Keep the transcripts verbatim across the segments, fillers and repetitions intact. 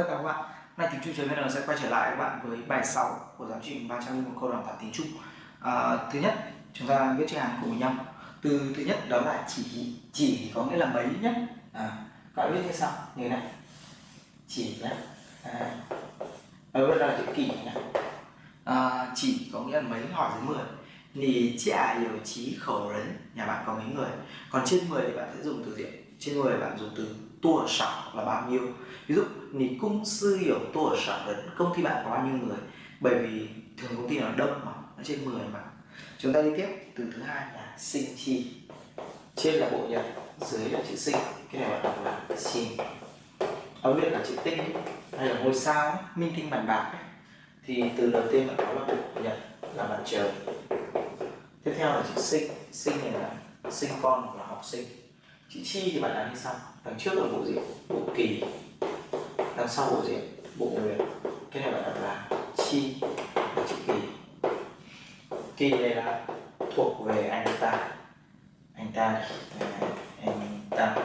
tất cả các bạn. Hôm nay Tiếng Trung chấm vê en sẽ quay trở lại các bạn với bài sáu của giáo trình ba trăm linh một câu đào tạo tiếng Trung. À, thứ nhất, chúng ta viết chữ Hàn cùng nhau. Từ thứ nhất đó là chỉ, chỉ có nghĩa là mấy nhất. À, các bạn viết như sau, như thế này. Chỉ nhé. À, ở bên đó là chữ kỳ nhé. À, chỉ có nghĩa là mấy, hỏi dưới mười. Nì chả hiểu chí khẩu rấn, nhà bạn có mấy người. Còn trên mười thì bạn sẽ dùng từ diện. Trên mười bạn dùng từ tua sảo là bao nhiêu. Ví dụ nì cung sư hiểu tua sảo rấn, công ty bạn có bao nhiêu người. Bởi vì thường công ty nó đông mà, nó trên mười mà. Chúng ta đi tiếp, từ thứ hai là sinh chi. Trên là bộ nhật, dưới là chữ sinh. Cái này bạn đọc là sinh. Ở bên là chữ tinh hay là ngôi sao, minh tinh bản bạc. Thì từ đầu tiên bạn có là bộ nhật là mặt trời. Tiếp theo là chữ sinh, sinh này là sinh con hoặc là học sinh. Chữ chi thì bạn làm như sau, đằng trước là bộ gì? Bộ kỳ, đằng sau bộ gì? Bộ nguyệt. Cái này bạn đặt là chi, là chữ kỳ. Kỳ này là thuộc về anh ta, anh ta, anh ta.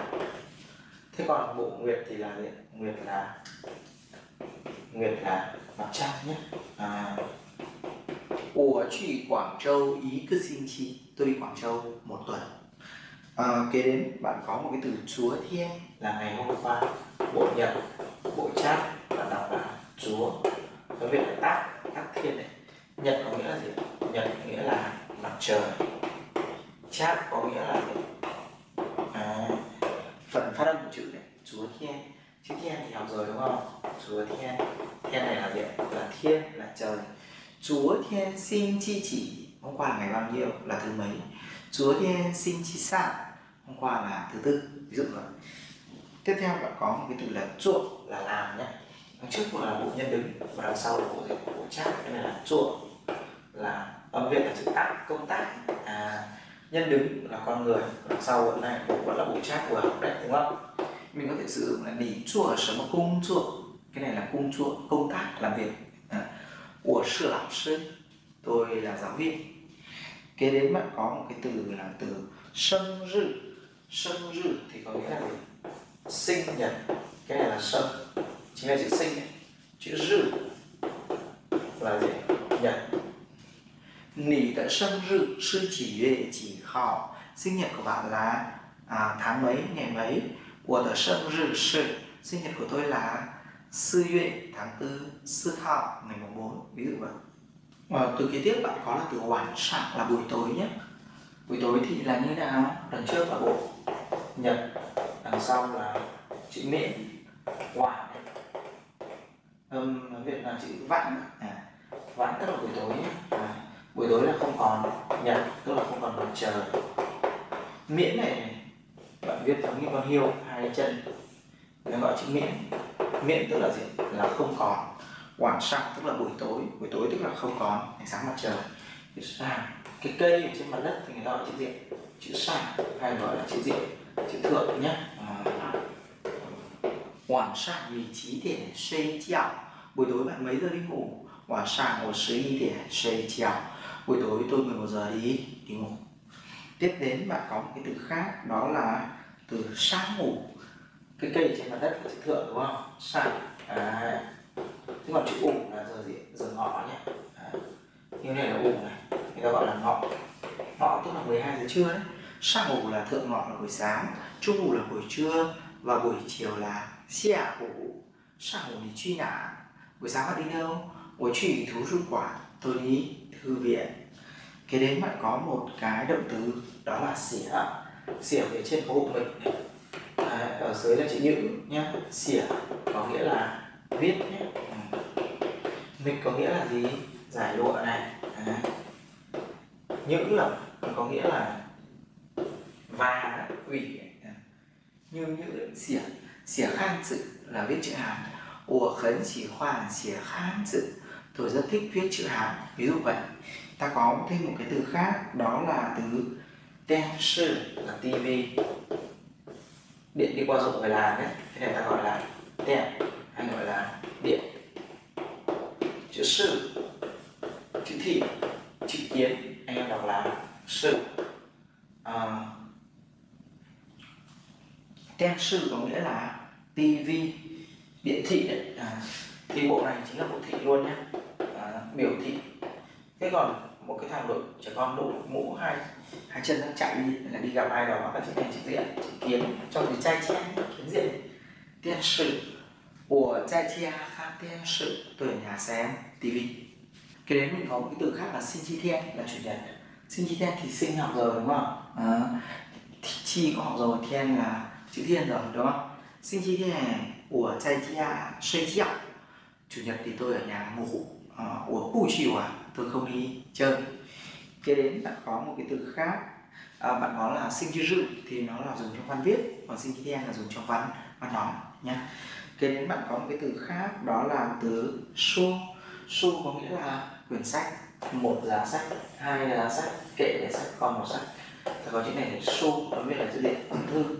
Thế còn bộ nguyệt thì là gì? Nguyệt là nguyệt là mặt trăng nhé. À, của chị Quảng Châu ý cứ xin chi, tôi đi Quảng Châu một tuần. À, kế đến bạn có một cái từ chúa thiên là ngày hôm qua. Bộ nhật, bộ chát bạn đọc là chúa. Cái việc là tác, tác thiên này. Nhật có nghĩa là gì? Nhật có nghĩa là mặt trời. Chát có nghĩa là gì? À, phần phát âm của chữ này, chúa thiên. Chữ thiên thì học rồi đúng không? Chúa thiên. Thiên này là gì? Là thiên, là trời. Chúa thiên xin chi chỉ, hôm qua là ngày bao nhiêu, là thứ mấy. Chúa thiên xin chi sạ, hôm qua là thứ tư, ví dụ rồi. Tiếp theo bạn có một cái từ là chuộng là làm nhé. Đằng trước là bộ nhân đứng và đằng sau là bộ, bộ chát. Cái này là chuộng, là âm việt là chữ tác, công tác. À, nhân đứng là con người, đằng sau bộ này vẫn là bộ chát của học đấy đúng không? Mình có thể sử dụng là nỉ chuộng ở sống cung chuộng. Cái này là cung chuộng, công tác, làm việc. Của sư lão sư, tôi là giáo viên. Kế đến bạn có một cái từ là từ sân rư. Sân rư thì có nghĩa là sinh nhật. Cái này là sân, chính là chữ sinh này. Chữ rư là gì? Nhật. Nỉ đã sân rư sư chỉ về chỉ họ. Sinh nhật của bạn là à, tháng mấy, ngày mấy. Của tờ sân rư sư, sinh nhật của tôi là sư Yuen, tháng tư, sư Thọ, ngày mùng bốn, ví dụ vậy. À, từ kế tiếp bạn có là từ hoàn sạc là buổi tối nhé. Buổi tối thì là như thế nào? Đằng trước là bộ nhật, đằng sau là chữ miễn, hoàn, âm nói Việt là chữ vãn. À, vãn tức là buổi tối nhé. À, buổi tối là không còn nhật, tức là không còn mặt trời. Miễn này bạn viết giống như con hiêu, hai chân, nó gọi chữ miễn. Miễn tức là gì? Là không còn. Quảng sạc tức là buổi tối. Buổi tối tức là không còn ánh sáng mặt trời. À, cái cây ở trên mặt đất thì người ta gọi chữ diện, chữ sạc hay gọi là chữ diện, chữ thượng nhé. Quảng sạc vì trí để xây chèo. Buổi tối bạn mấy giờ đi ngủ? Quảng sạc ngồi sứ để xây chèo. Buổi tối tôi mười một giờ đi đi ngủ. Tiếp đến bạn có một cái từ khác, đó là từ sáng ngủ. Cái cây trên mặt đất là chữ thượng đúng không? Sạc. À, thế còn chữ ủng là giờ gì? Giờ ngọ nhé. À, như này là ủng này, người ta gọi là ngọ. Ngọ tức là mười hai giờ trưa đấy. Sạc ngủ là thượng ngọ là buổi sáng, trung ngủ là buổi trưa và buổi chiều là xia ngủ. Sạc ngủ thì truy nã. Buổi sáng bạn đi đâu? Buổi truy thú rút quả, tôi đi thư viện. Kế đến bạn có một cái động từ đó là xỉa. Xỉa về trên phố hộ mình này. À, ở dưới là chữ nhữ nhé. Xỉa có nghĩa là viết nhé. Ừ. Mịch có nghĩa là gì? Giải lụa này. À, nhữ là có nghĩa là và ủy. À, như nhữ xỉa. Xỉa khang chữ là viết chữ Hàn. Ủa khấn chỉ khoản xỉa khang chữ, tôi rất thích viết chữ Hàn. Ví dụ vậy. Ta có thêm một cái từ khác, đó là từ tên sư là tivi. Điện đi qua dụng người làm đấy, cái này ta gọi là điện, hay gọi là điện. Chữ sư, chữ thị, chữ kiến, anh em đọc là sư. À, tên sư có nghĩa là tivi. điện thị đấy. À, thì bộ này chính là bộ thị luôn nhé, à, biểu thị. Thế còn một cái thằng đội trẻ con đội mũ hai hai chân đang chạy đi là đi gặp ai đó hoặc là chữ này chữ diện chữ kiếm trong cái trai che kiếm diện tiên sự của trai che khác tiên sự tuổi nhà xem tivi. Cái đấy mình có một cái từ khác là sinh chi thiên là chủ nhật. Sinh chi thiên thì sinh học rồi đúng không? À, chi có học rồi, thiên là chữ thiên rồi đúng không? Sinh chi thiên của trai che suy chiếc chủ nhật thì tôi ở nhà ngủ, của buổi chiều à tôi không đi chơi. Kế đến bạn có một cái từ khác, à, bạn có là sinh chi dự thì nó là dùng trong văn viết, còn sinh chi thiên là dùng trong văn văn nói nhá. Kế đến bạn có một cái từ khác đó là từ su. Su có nghĩa là quyển sách, một là sách, hai là sách, kệ để sách, còn một sách. Thì có chữ này là su, nó biết là chữ điện thư.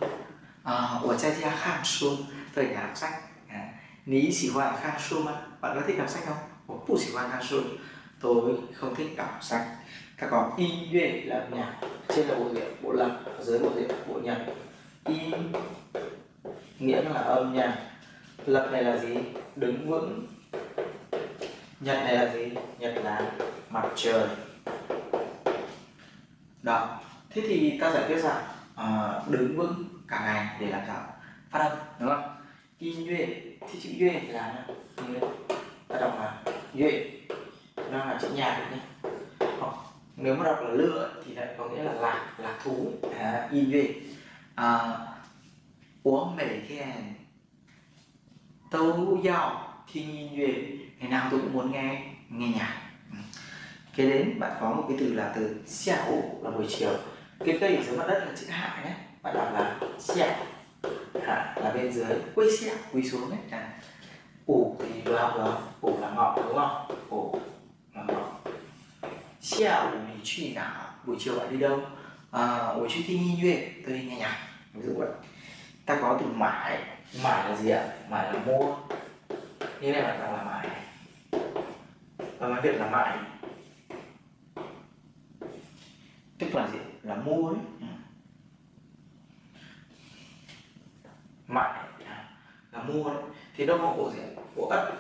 Ủa trai chia khang su, tôi ở nhà đọc sách. Ní xì hoa khang su mà, bạn có thích đọc sách không? Ủa bù xì hoa khang su, tôi không thích đọc sách. Các con y luyện là âm nhạc, trên là bộ diện, bộ lập, dưới bộ diện, bộ nhạc. Y nghĩa là âm nhạc, lập này là gì? Đứng vững. Nhật này là gì? Nhật là mặt trời. Đó. Thế thì ta giải quyết rằng uh, đứng vững cả ngày để làm sao phát âm đúng không? Y nhuyễn thì chữ nhuyễn là ta đọc là nhuyễn, nó là chữ nhạc đấy nhé. Nếu mà đọc là lựa thì lại có nghĩa là lạc, lạc thú. À, y nhuyễn. Uống mẻ khen tấu dạo thì y nhuyễn. Ngày nào tôi cũng muốn nghe nghe nhạc. Kế đến bạn có một cái từ là từ xiao là buổi chiều. Cái cây ở dưới mặt đất là chữ hạ nhé, bạn đọc là xiao, hạ là bên dưới, quay xiao quỳ xuống đấy. À, ủ thì vừa học rồi, ủ là ngọ đúng không? Ủ là ngọ. Xiao thì truy nào, buổi chiều bạn đi đâu? À, buổi chiều thì nghi nhuyễn tôi nghe nhạc. Ví dụ vậy. Ta có từ mải. Mải là gì ạ? Mải là mua. Như này bạn đọc là mải. Và nói Việt là mãi, tức là gì? Là mua đấy. Mãi là mua đấy. Thì đâu có bộ diện? Bộ ất.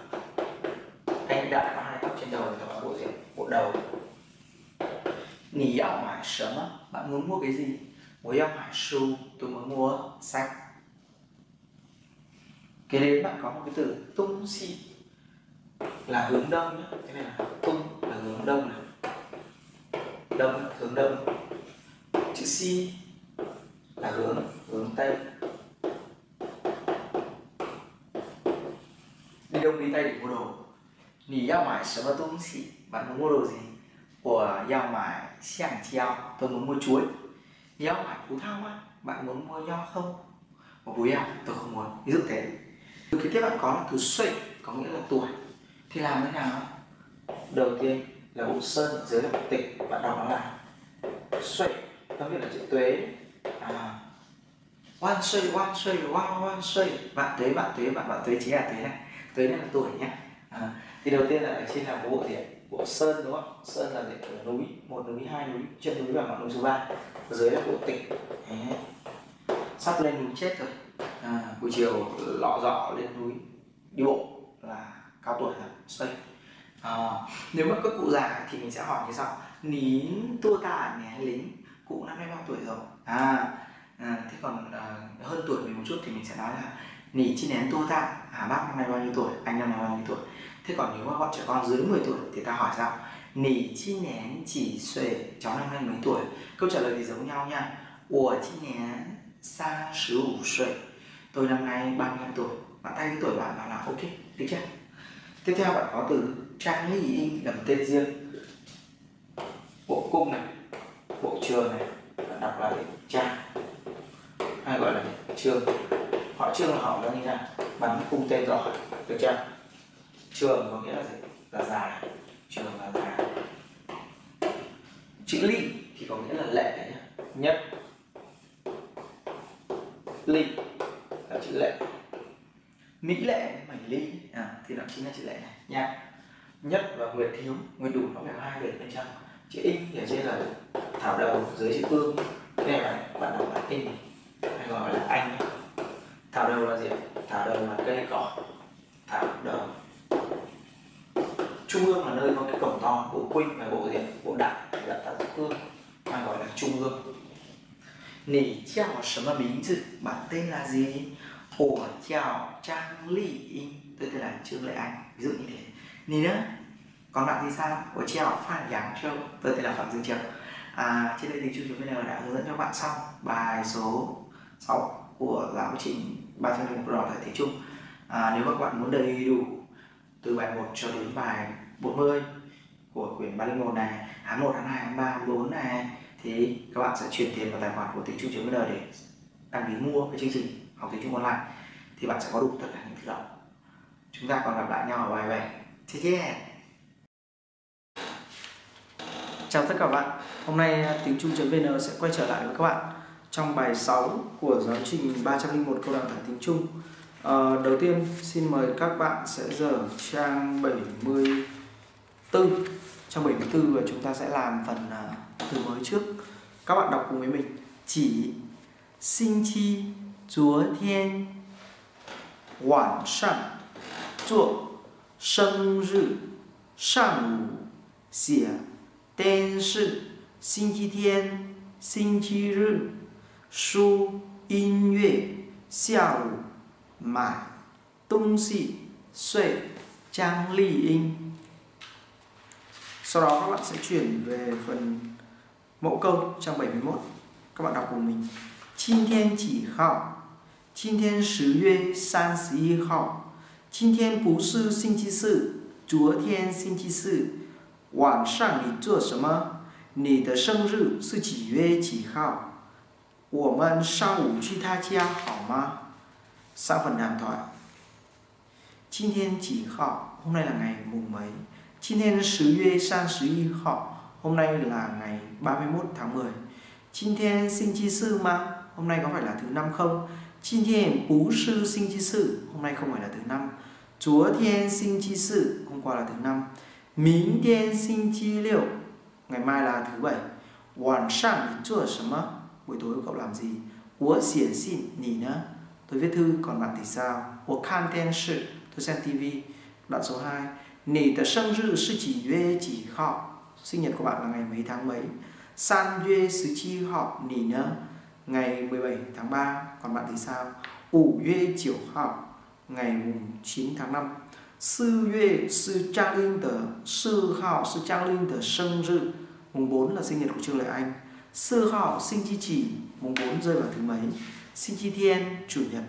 Anh đại có hai tóc trên đầu thì có bộ diện? Bộ đầu. Nì ảo mãi sớm á, bạn muốn mua cái gì? Muốn ảo mãi su, tôi muốn mua sách. Cái đấy bạn có một cái từ tung xị là hướng đông nhé. Cái này là tung là hướng đông này. Đông hướng đông. Chữ si là hướng hướng tây. Đi đông đi tây để mua đồ. Nì giao mải sớm vào tung xị. Bạn muốn mua đồ gì? Của giao mải xiang treo. Tôi muốn mua chuối. Giao mải phú thao á. Bạn muốn mua nho không? Một búi à? Tôi không muốn. Ví dụ thế. Từ cái tiếp bạn có là từ xuệ có nghĩa là tuổi. Thì làm thế nào? Đầu tiên là bộ sơn dưới là bộ tịch, bạn đọc nó là xuệ, nó viết là chữ tuế. À, oan xuệ, oan xuệ, oan oan xuệ, bạn tuế, bạn tuế, bạn bạn tuế chính là tuế này, tuế này là tuổi nhé. À, thì đầu tiên là ở trên là bộ gì? Bộ sơn đúng không? Sơn là diện của núi, một núi, hai núi, trên núi và ngọn núi số ba. Ở dưới là bộ tịch, sắp lên núi chết rồi. À, buổi chiều lọ dọ lên núi đi bộ là cao tuổi là xuê. À, nếu mà các cụ già thì mình sẽ hỏi như sau: nín tua ta né lính, cụ năm nay bao tuổi rồi? À, à thế còn à, hơn tuổi mình một chút thì mình sẽ nói là ní chi nén tua ta. À, bác năm nay bao nhiêu tuổi, anh năm nay bao nhiêu tuổi? Thế còn nếu mà bọn trẻ con dưới mười tuổi thì ta hỏi sao? Ní chi nén chỉ xuê, cháu năm nay mấy tuổi? Câu trả lời thì giống nhau nha. Ủa chi nén sa sứ ủ xuê, tôi năm nay ba mươi lăm tuổi. Bạn thay cái tuổi bạn là ok, được chưa? Tiếp theo bạn có từ trang lý in làm tên riêng. Bộ cung này, bộ trường này, bạn đọc là trang, hay gọi là trường. Họ trường là họ nó như nào? Bắn cung tên rõ, được chưa? Trường có nghĩa là gì? Là dài, trường là dài. Chữ lý thì có nghĩa là lệ nhá. Nhất. Lý là chữ lệ. Mỹ lệ mảnh ly à, thì nó chính là chữ lệ này nha. Nhất và nguyệt thiếu, nguyệt đủ nó phải hai nguyệt bên trong. Chữ in thì ở trên là thảo đầu, dưới chữ ương. Cái này bạn bạn đọc là in, hay gọi là anh. Thảo đầu là gì? Thảo đầu là cây cỏ, tạo đời. Trung ương là nơi có cái cổng to, bộ khuynh và bộ diện, bộ đại là ta giữ ương, mà gọi là trung ương. Nì chào sớm mà bính dự, bạn tên là gì? Ủa chào Trang Lị, tôi tên là Trương Lệ Anh, ví dụ như thế. Nì nữa, còn bạn thì sao? Ủa chào Phạm Dương Châu, tôi tên là Phạm Dương Châu. À, trên đây thì chúng tôi đã hướng dẫn cho bạn xong bài số sáu của giáo trình ba trăm linh một đòi hỏi tiếng Trung. À, nếu mà các bạn muốn đầy đủ từ bài một cho đến bài bốn mươi của quyển ba trăm linh một này, tháng một, tháng hai, tháng ba, tháng bốn này, thì các bạn sẽ chuyển tiền vào tài khoản của tiếng Trung chấm vn để đăng ký mua cái chương trình học tiếng Trung online, thì bạn sẽ có đủ tất cả những thứ đó. Chúng ta còn gặp lại nhau ở bài bảy. Take care. Chào tất cả các bạn. Hôm nay tiếng Trung chấm vn sẽ quay trở lại với các bạn trong bài sáu của giáo trình ba trăm linh một câu đào tạo tiếng Trung. Ờ, đầu tiên xin mời các bạn sẽ dở trang bảy mươi tư. Trang bảy mươi tư và chúng ta sẽ làm phần uh, từ mới trước. Các bạn đọc cùng với mình. Chỉ sinh chi chúa thiên hoàn sẵn chuộng sân rự sẵn xỉa tên sự sinh chi thiên sinh chi rự su yên nguyện xiao mãi tung xị xuệ trang ly in. Sau đó các bạn sẽ chuyển về phần mẫu câu trang bảy mươi mốt. Các bạn đọc cùng mình. Chinh thiên chỉ khảo chinh thiên sứ yue san sĩ y khảo chinh thiên bú sư sinh chi sự chúa thiên sinh chi sự hoàn sang lý chúa sơ mơ nì tờ sân rự sư chỉ yue chỉ khảo của mân sang ủ truy tha chia khảo ma. Sang phần đàm thoại. Chinh thiên chỉ khọ, hôm nay là ngày mùng mấy. Chinh thiên sứ yue sang sứ y khọ, hôm nay là ngày ba mươi mốt tháng mười. Chinh thiên sinh chi sư mà, hôm nay có phải là thứ năm không? Chinh thiên bú sư sinh chi sư, hôm nay không phải là thứ năm. Chúa thiên sinh chi sư, hôm qua là thứ năm. Mính thiên sinh chi liệu, ngày mai là thứ bảy. Hoàn sang thì chúa sớm á, buổi tối cậu làm gì? Của xỉa xịn nhỉ nữa. Tôi viết thư, còn bạn thì sao? Tôi xem điện thoại, tôi xem ti vi. Đoạn số hai. Nì tờ sân rư sư chỉ yue chỉ họ. Sinh nhật của bạn là ngày mấy tháng mấy? San yue sư chi họ nì nơ. Ngày mười bảy tháng ba. Còn bạn thì sao? Ủ yue chiều họ. Ngày chín tháng năm. Sư yue sư trang linh tờ sư họ sư trang linh tờ sân rư. Mùng bốn là sinh nhật của Trương Lệ Anh. Sư họ sinh chi chỉ. Mùng bốn rơi vào thứ mấy? Sinh chi thiên chủ nhật.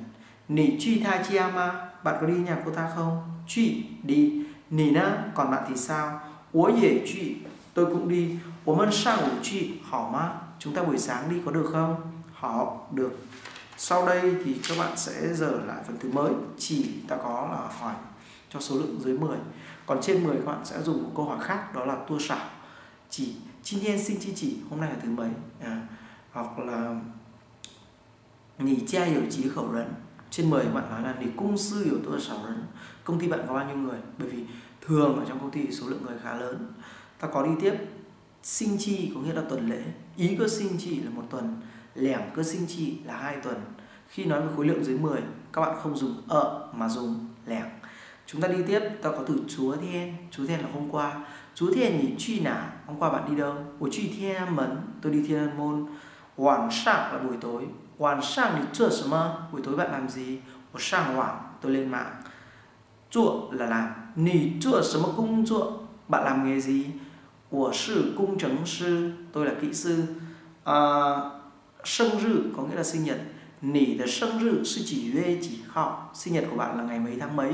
Nì truy tha chi ama, bạn có đi nhà cô ta không? Truy đi. Nì na, còn bạn thì sao? Ủa dễ truy, tôi cũng đi. Ủa mân sang ủ truy hỏ má, chúng ta buổi sáng đi có được không? Hỏ được. Sau đây thì các bạn sẽ dở lại phần thứ mới. Chỉ ta có là hỏi cho số lượng dưới mười, còn trên mười các bạn sẽ dùng một câu hỏi khác, đó là tua xảo. Chỉ chi thiên sinh chi chỉ, hôm nay là thứ mấy à, hoặc là nì cha hiểu chí khẩu rấn. Trên mười bạn nói là nì cung sư hiểu tôi sáu rấn. Công ty bạn có bao nhiêu người? Bởi vì thường ở trong công ty số lượng người khá lớn. Ta có đi tiếp. Sinh chi có nghĩa là tuần lễ. Ý cơ sinh chi là một tuần. Lẻm cơ sinh chi là hai tuần. Khi nói về khối lượng dưới mười, các bạn không dùng ợ mà dùng lẻm. Chúng ta đi tiếp. Ta có từ chúa thiên. Chúa thiên là hôm qua. Chúa thiên nhỉ truy nả. Hôm qua bạn đi đâu? Ủa truy thiên mấn. Tôi đi thiên môn. Hoàn sạc là buổi tối. Hoàn sang thì chưa sớm mơ, buổi tối bạn làm gì? Ủa sang hoàn, tôi lên mạng. Chuộng là làm. Nì chuộng sớm mơ cung chuộng, bạn làm nghề gì? Ủa sư cung trấn sư, tôi là kỹ sư. À, sân rự có nghĩa là sinh nhật. Nì tờ sân rự sư chỉ yue chỉ khảo, sinh nhật của bạn là ngày mấy tháng mấy?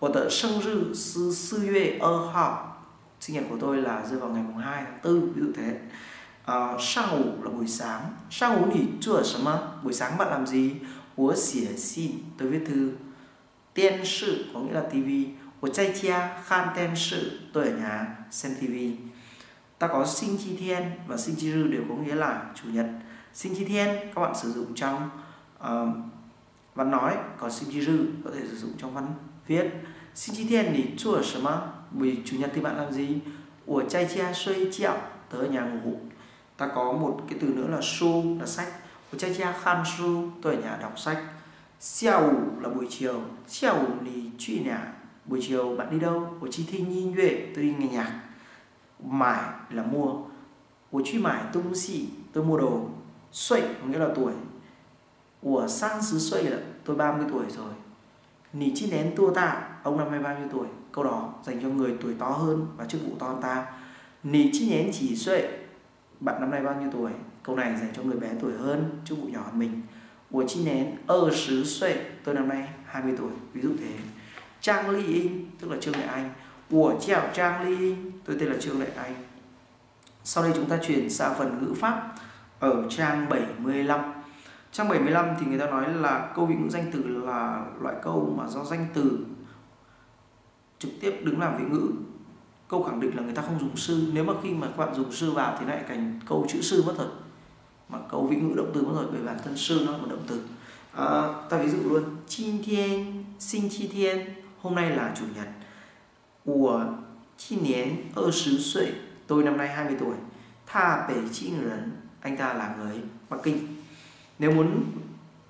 Ủa tờ sân rự sư sư yue ơ khảo, sinh nhật của tôi là rơi vào ngày hai tháng tư, ví dụ thế. Uh, sang ngủ là buổi sáng. Sang ngủ nỉ chua sớm á, buổi sáng bạn làm gì? Ủa xỉa xin, tôi viết thư. Tiên sự có nghĩa là tivi. Ủa chai chia khan tiên sự, tôi ở nhà xem tivi. Ta có sinh chi thiên và sinh chi rư đều có nghĩa là chủ nhật. Sinh chi thiên các bạn sử dụng trong uh, văn nói, còn sinh chi rư có thể sử dụng trong văn viết. Sinh chi thiên nỉ chua sớm á, buổi chủ nhật thì bạn làm gì? Ủa chai chia xuôi chẹo, tớ ở nhà ngủ. Ta có một cái từ nữa là su là sách. Cha cha khan su, tôi ở nhà đọc sách. Xiao là vào buổi chiều. Chiều thì chuyện nhà. Buổi chiều bạn đi đâu? Buổi chiều thì nhìn về tôi đi nghe nhạc. Mải là mua. Buổi chiều mải tôi mua xỉ, tôi mua đồ. Xuệ nghĩa là tuổi. Ủa sang xứ xuệ là tôi ba mươi tuổi rồi. Nì chi nén tua ta, ông năm nay bao nhiêu tuổi? Câu đó dành cho người tuổi to hơn và chức vụ to hơn ta. Nì chi nén chỉ xuệ, bạn năm nay bao nhiêu tuổi? Câu này dành cho người bé tuổi hơn, chức vụ nhỏ hơn mình. Ủa chi nén ơ sứ xuệ, tôi năm nay hai mươi tuổi, ví dụ thế. Trang Ly In, tức là Trương Lệ Anh. Ủa chèo Trang Ly In, tôi tên là Trương Lệ Anh. Sau đây chúng ta chuyển sang phần ngữ pháp ở trang bảy mươi lăm. Trang bảy mươi lăm thì người ta nói là câu vị ngữ danh từ là loại câu mà do danh từ trực tiếp đứng làm vị ngữ. Câu khẳng định là người ta không dùng sư. Nếu mà khi mà các bạn dùng sư vào thì lại thành câu chữ sư mất rồi. Mà câu vị ngữ động từ mất rồi, bởi bản thân sư nó là một động từ. À, ta ví dụ luôn. Jin Thiên, Xin Chi Thiên, hôm nay là chủ nhật. Ủa Chi Niên, ơ sứ xuệ, tôi năm nay hai mươi tuổi. Tha bể chi ngưỡng, anh ta là người Bắc Kinh. Nếu muốn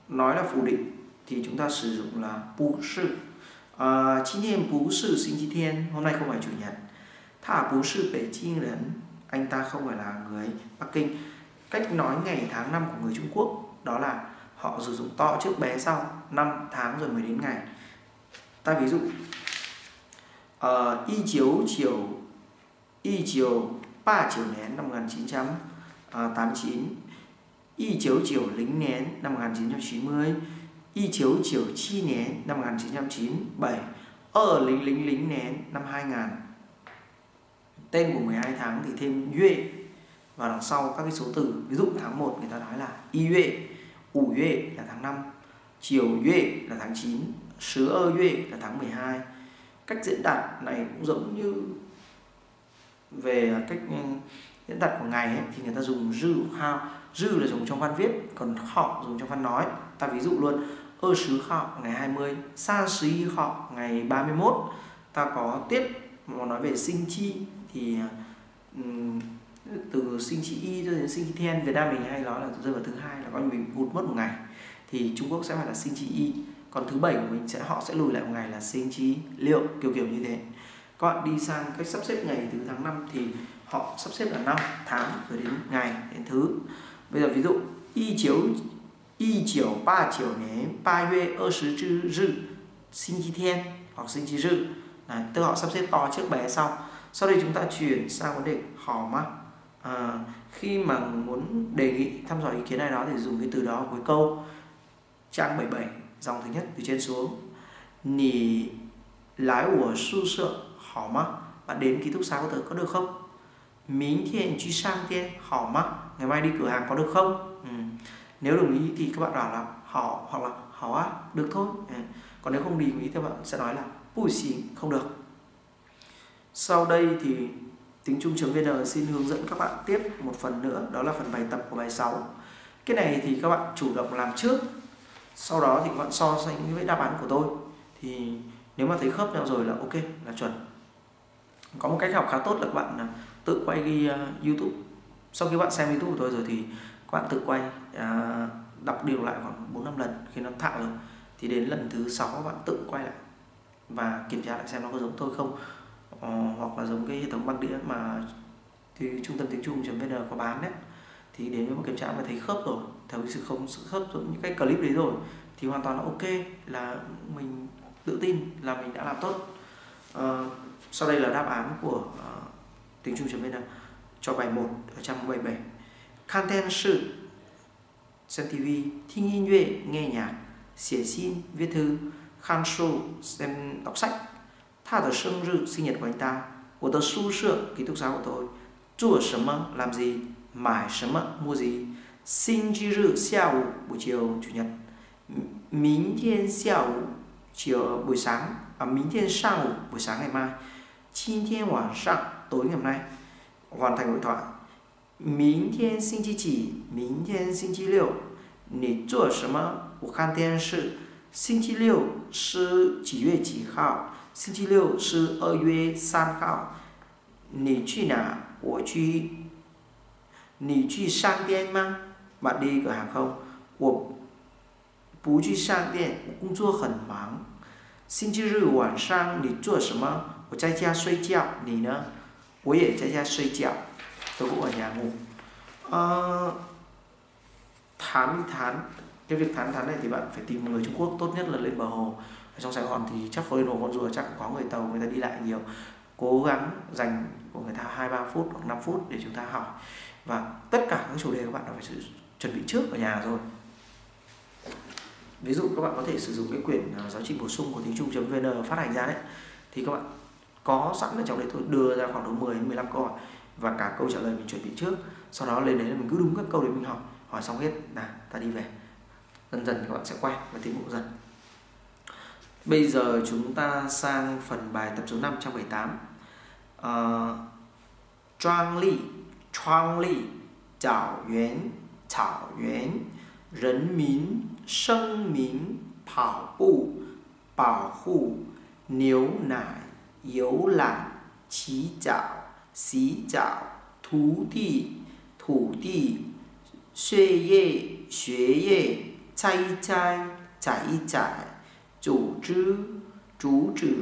nói là phủ định thì chúng ta sử dụng là bú sư. Chi Niên bú sư Xin Chi Thiên, hôm nay không phải chủ nhật. Tha bú sư bể chi ngưỡng, anh ta không phải là người Bắc Kinh. Cách nói ngày tháng năm của người Trung Quốc đó là họ sử dụng to trước bé sau, năm tháng rồi mới đến ngày. Ta ví dụ uh, y chiếu chiều y chiều ba chiều nén năm một nghìn chín trăm tám mươi chín, y chiếu chiều lính nén năm một nghìn chín trăm chín mươi, y chiếu chiều chi nén năm một nghìn chín trăm chín mươi bảy, ở lính lính lính nén năm hai nghìn. Tên của mười hai tháng thì thêm yue và đằng sau các cái số từ. Ví dụ tháng một người ta nói là y yue, ủ yue là tháng năm, chiều yue là tháng chín, sứ ơ yue là tháng mười hai. Cách diễn đạt này cũng giống như về cách diễn đạt của ngày ấy, thì người ta dùng dư hao. Dư là dùng trong văn viết, còn họ dùng trong văn nói. Ta ví dụ luôn, ơ sứ họ ngày hai mươi, sa sứ họ ngày ba mươi mốt. Ta có tiết mà nói về sinh chi thì um, từ sinh chi y cho đến sinh chi thiên, Việt Nam mình hay nói là rơi vào thứ hai là coi như mình hụt mất một ngày, thì Trung Quốc sẽ phải là sinh chi y, còn thứ bảy của mình sẽ họ sẽ lùi lại một ngày là sinh chi liệu, kiểu kiểu như thế. Các bạn đi sang cách sắp xếp ngày từ tháng năm thì họ sắp xếp là năm tháng rồi đến ngày đến thứ. Bây giờ ví dụ y chiếu y chiều ba chiều né ba yue ơ sứ chư rư sinh chi thiên hoặc sinh chi rư, tức họ sắp xếp to trước bé sau. Sau đây chúng ta chuyển sang vấn đề hò ma. À, khi mà muốn đề nghị thăm dò ý kiến ai đó thì dùng cái từ đó cuối câu. Trang bảy mươi bảy, dòng thứ nhất từ trên xuống. Nì lái của su sợ hỏ mắc, bạn đến ký túc xá của tớ có được không? Mính thiện truy sang tiên hỏ mắc, ngày mai đi cửa hàng có được không? Ừ. Nếu đồng ý thì các bạn bảo là họ hoặc là họ á, được thôi. Ừ. Còn nếu không đồng ý thì các bạn sẽ nói là bùi xí, không được. Sau đây thì Tiếng Trung.vn xin hướng dẫn các bạn tiếp một phần nữa, đó là phần bài tập của bài sáu. Cái này thì các bạn chủ động làm trước, sau đó thì các bạn so sánh với đáp án của tôi. Thì nếu mà thấy khớp nhau rồi là ok, là chuẩn. Có một cách học khá tốt là các bạn tự quay ghi uh, YouTube. Sau khi bạn xem YouTube của tôi rồi thì các bạn tự quay, uh, đọc điều lại khoảng bốn năm lần khi nó thạo rồi. Thì đến lần thứ sáu các bạn tự quay lại và kiểm tra lại xem nó có giống tôi không. Ờ, hoặc là giống cái hệ thống băng đĩa mà thì trung tâm tiếng Trung.vn có bán đấy, thì đến với một kiểm tra mà thấy khớp rồi, thấy sự không sự khớp rồi những cái clip đấy rồi thì hoàn toàn là ok, là mình tự tin là mình đã làm tốt. Ờ, sau đây là đáp án của uh, tiếng Trung.vn cho bài một ở trang bảy mươi bảy. Kan ten sự xem ti vi, thính yên nhuyễn nghe nhạc, xỉa xin viết thư, khan show xem đọc sách. Tha tờ sương rư, sinh nhật của anh ta. Của tờ su sữa, ký túc xá của tôi. Chua sớm mơ, làm gì? Mải sớm mơ, mua gì? Sinh chi rư, xiao, buổi chiều, chủ nhật. Mính thiên xiao, chiều, buổi sáng. À, mính thiên sao, buổi sáng ngày mai. Chín thiên hoàn sang, tối ngày hôm nay. Hoàn thành hội thoại. Mính thiên sinh chi chỉ, mính thiên sinh chi liệu. Nì chua sớm mơ, của khăn thiên sự. Sinh chi liệu, sư chỉ về chỉ khảo. Sinh chi liệu sư ơ yue san khảo. Nì truy nả, của truy. Nì truy sang tiên ma, bạn đi cửa hàng không? Của 不去上店，我工作很忙。星期日晚上你做什么？我在家睡觉。你呢？我也在家睡觉。tôi cũng ở nhà ngủ. Uh, thán thán cái việc thán thán này thì bạn phải tìm người Trung Quốc, tốt nhất là lên bờ hồ. Ở trong Sài Gòn thì chắc lên hồ con rùa chắc có người Tàu, người ta đi lại nhiều. Cố gắng dành của người ta hai ba phút hoặc năm phút để chúng ta học, và tất cả các chủ đề các bạn đã phải chuẩn bị trước ở nhà rồi. Ví dụ các bạn có thể sử dụng cái quyển giáo trình bổ sung của tiếng Trung.vn phát hành ra đấy, thì các bạn có sẵn ở trong đấy thôi, đưa ra khoảng độ mười đến mười lăm câu hỏi và cả câu trả lời mình chuẩn bị trước. Sau đó lên đấy là mình cứ đúng các câu đấy mình học, hỏi xong hết là ta đi về. Dần dần các bạn sẽ quen và tiến bộ dần. Bây giờ chúng ta sang phần bài tập số năm trăm bảy mươi tám. Trang lý, trang lý, chào yuán, chào yuán, rấn mín, sân mín, bảo bụ, bảo hụ, niếu nải, yếu lạng, chí chảo, xí chảo, thú thị, thủ thị, xuê yê, xuế yê, chai chai, chảy chảy, chủ trữ, chú trữ,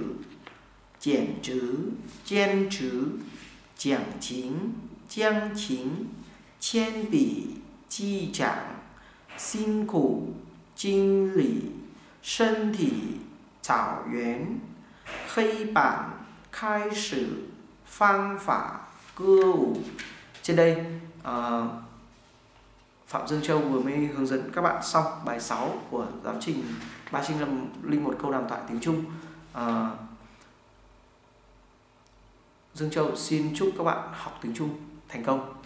kiểm trữ, chén trữ, giảng chính, giang chính, chén bỉ, chi trạng, xin khổ, chinh lý, sân thị, chảo yuán, khây bản, khai sử, phương pháp, cơ ủ. Trên đây, uh, Phạm Dương Châu vừa mới hướng dẫn các bạn xong bài sáu của giáo trình ba trăm linh một câu đàm thoại tiếng Trung. À, Dương Châu xin chúc các bạn học tiếng Trung thành công.